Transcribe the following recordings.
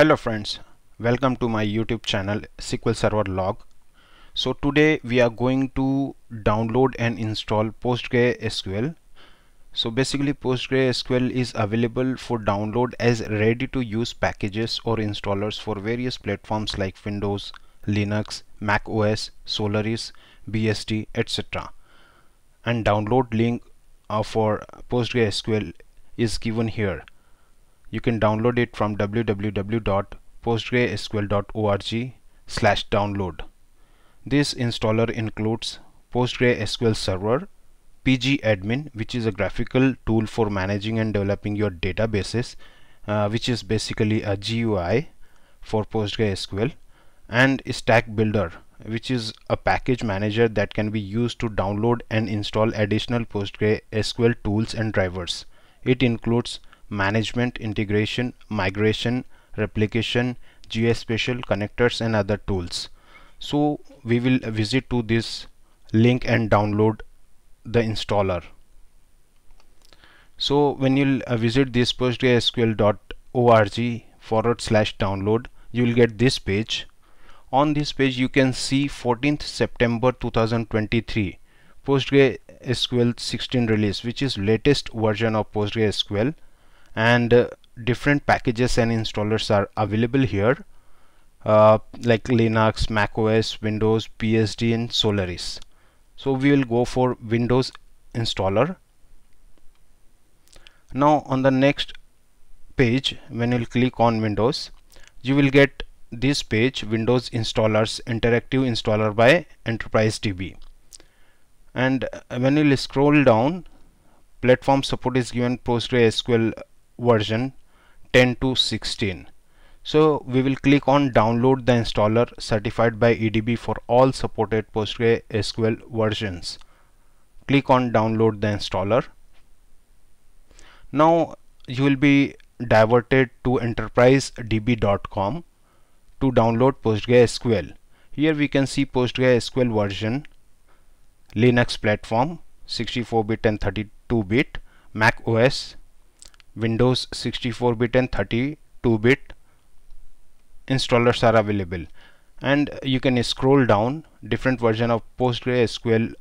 Hello friends, welcome to my YouTube channel SQL Server Log. So today we are going to download and install PostgreSQL. So basically PostgreSQL is available for download as ready to use packages or installers for various platforms like Windows, Linux, macOS, Solaris, BSD, etc. And download link for PostgreSQL is given here. You can download it from www.postgresql.org/download. This installer includes PostgreSQL Server, pgAdmin, which is a graphical tool for managing and developing your databases, which is basically a GUI for PostgreSQL, and Stack Builder, which is a package manager that can be used to download and install additional PostgreSQL tools and drivers. It includes management, integration, migration, replication, geospatial connectors and other tools. So we will visit to this link and download the installer. So when you'll visit this postgresql.org/download, you'll get this page. On this page you can see 14th September 2023 PostgreSQL 16 release, which is latest version of PostgreSQL, and different packages and installers are available here like Linux, macOS, Windows, BSD and Solaris. So we will go for Windows installer. Now on the next page, when you'll click on Windows, you will get this page, Windows installers, interactive installer by EnterpriseDB. And when you'll scroll down, platform support is given PostgreSQL version 10 to 16. So we will click on download the installer certified by EDB for all supported PostgreSQL versions. Click on download the installer. Now you will be diverted to EnterpriseDB.com to download PostgreSQL. Here we can see PostgreSQL version, Linux platform 64-bit and 32-bit, macOS, Windows 64-bit and 32-bit installers are available, and you can scroll down. Different version of PostgreSQL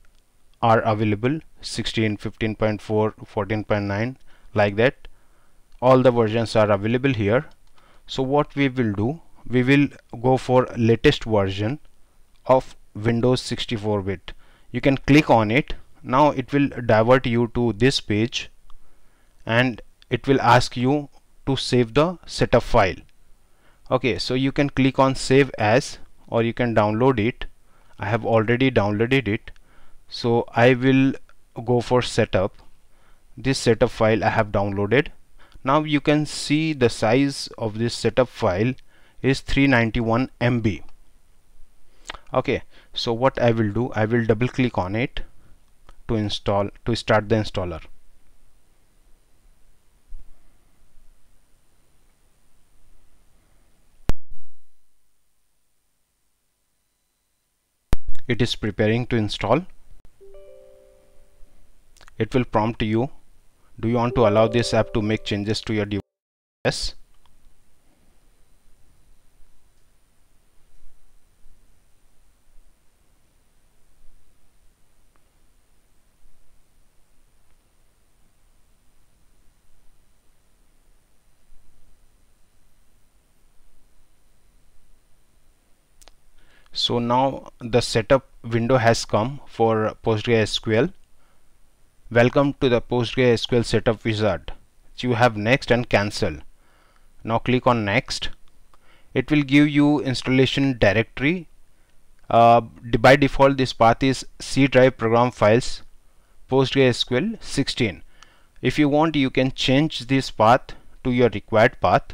are available, 16, 15.4, 14.9, like that. All the versions are available here. So what we will do, we will go for latest version of Windows 64-bit. You can click on it. Now it will divert you to this page and it will ask you to save the setup file. Okay, so you can click on save as, or you can download it. I have already downloaded it, so I will go for setup. This setup file I have downloaded. Now you can see the size of this setup file is 391 MB. Okay, so what I will do, I will double click on it to start the installer. It is preparing to install. It will prompt you, do you want to allow this app to make changes to your device? Yes. So now the setup window has come for PostgreSQL. Welcome to the PostgreSQL setup wizard. You have next and cancel. Now click on next. It will give you installation directory. By default this path is C drive program files PostgreSQL 16. If you want, you can change this path to your required path.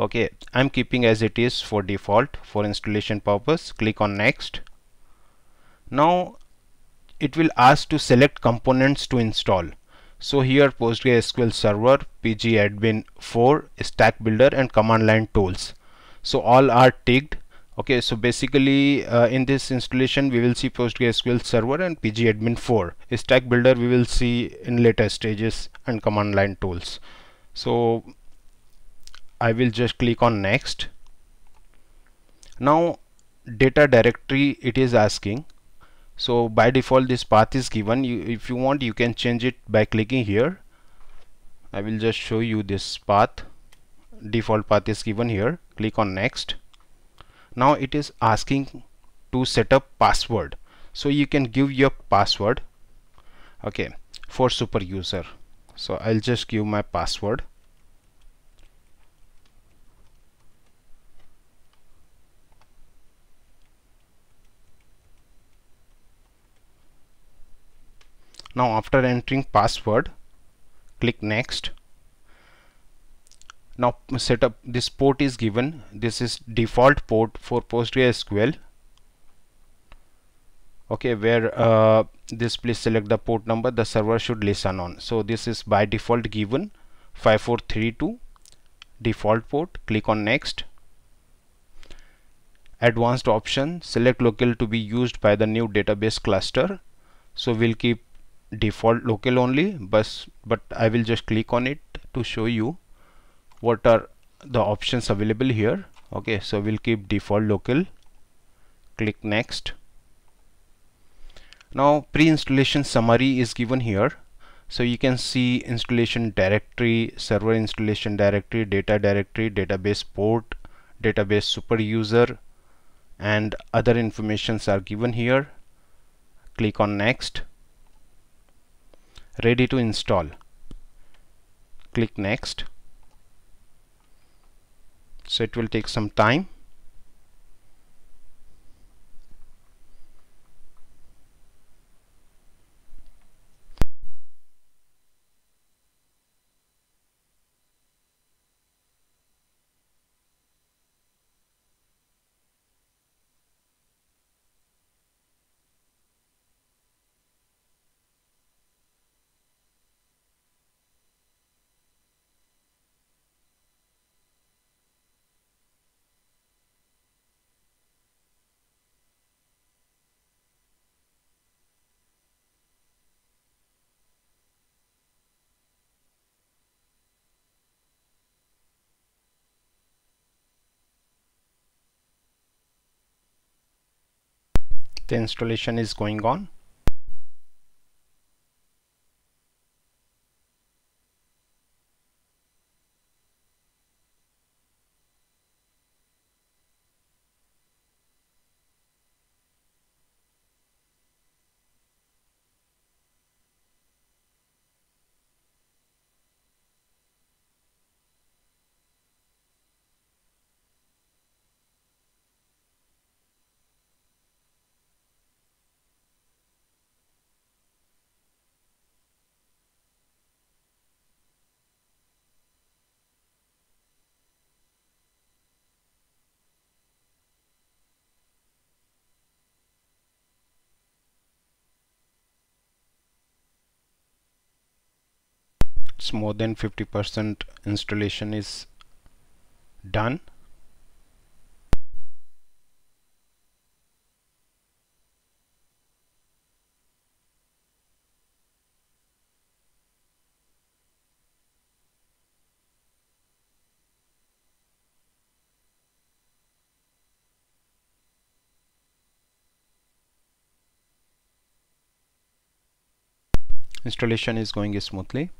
Okay, I'm keeping as it is for default for installation purpose. Click on next. Now it will ask to select components to install. So here PostgreSQL Server, pgAdmin 4, Stack Builder and command line tools. So all are ticked. Okay, so basically in this installation we will see PostgreSQL Server and pgAdmin 4. Stack Builder we will see in later stages, and command line tools. So I will just click on next. Now data directory it is asking. So by default this path is given. If you want, you can change it by clicking here. I will just show you this path. Default path is given here. Click on next. Now it is asking to set up password. So you can give your password. Okay, for super user. So I'll just give my password. Now after entering password, click next. Now set up this port is given. This is default port for PostgreSQL. Okay, where this please select the port number the server should listen on. So this is by default given 5432 default port. Click on next. Advanced option, select locale to be used by the new database cluster. So we'll keep default locale only, but I will just click on it to show you what are the options available here. Okay, so we'll keep default locale. Click next. Now pre-installation summary is given here. So you can see installation directory, server installation directory, database port, database super user, and other informations are given here. Click on next. Ready to install. Click next. So it will take some time. The installation is going on. More than 50% installation is done. Installation is going smoothly.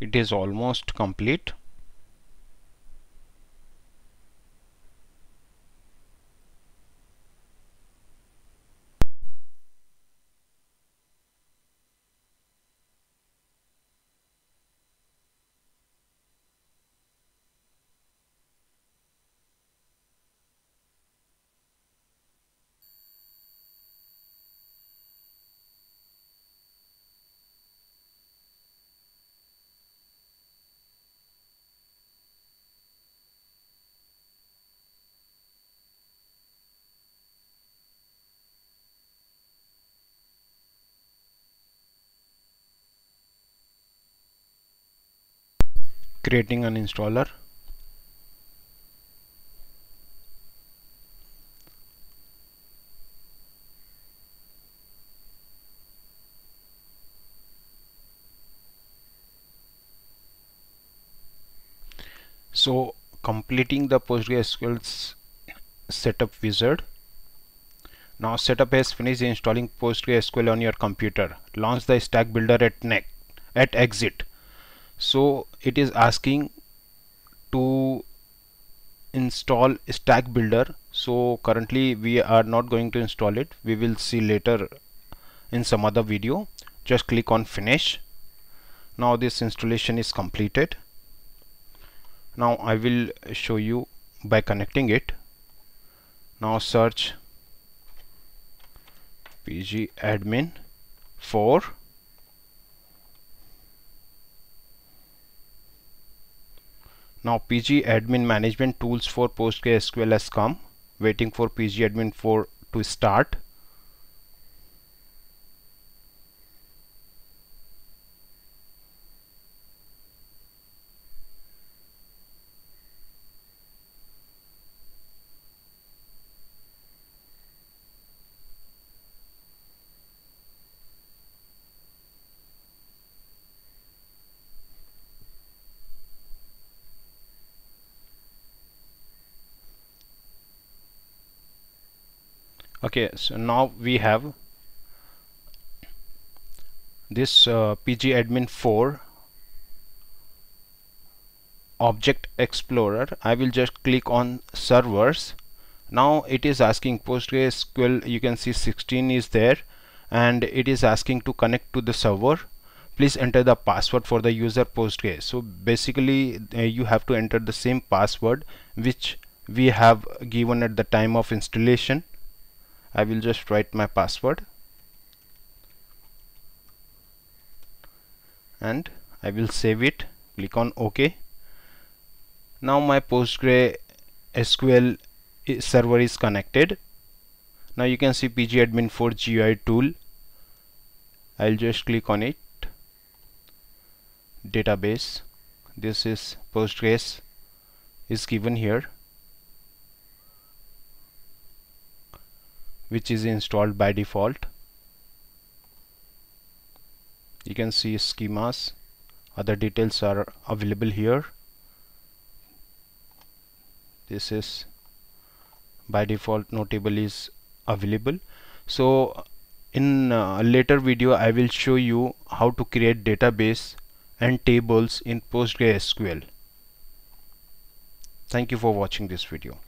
It is almost complete. creating an installer. So completing the PostgreSQL setup wizard. Now setup has finished installing PostgreSQL on your computer. Launch the Stack Builder at exit. So it is asking to install Stack Builder. So currently we are not going to install it. We will see later in some other video. Just click on finish. Now this installation is completed. Now I will show you by connecting it. Now search pgAdmin 4 . Now pgAdmin management tools for PostgreSQL has come. Waiting for pgAdmin 4 to start. Okay, so now we have this pgAdmin 4 object explorer. I will just click on servers. Now it is asking PostgreSQL, you can see 16 is there, and it is asking to connect to the server. Please enter the password for the user Postgre. So basically you have to enter the same password which we have given at the time of installation. I will just write my password and I will save it. Click on OK. Now my PostgreSQL server is connected. Now you can see pgAdmin 4 GUI tool. I'll just click on it. Database. This is Postgres is given here, which is installed by default. You can see schemas, other details are available here. This is by default, no table is available. So in a later video I will show you how to create database and tables in PostgreSQL. Thank you for watching this video.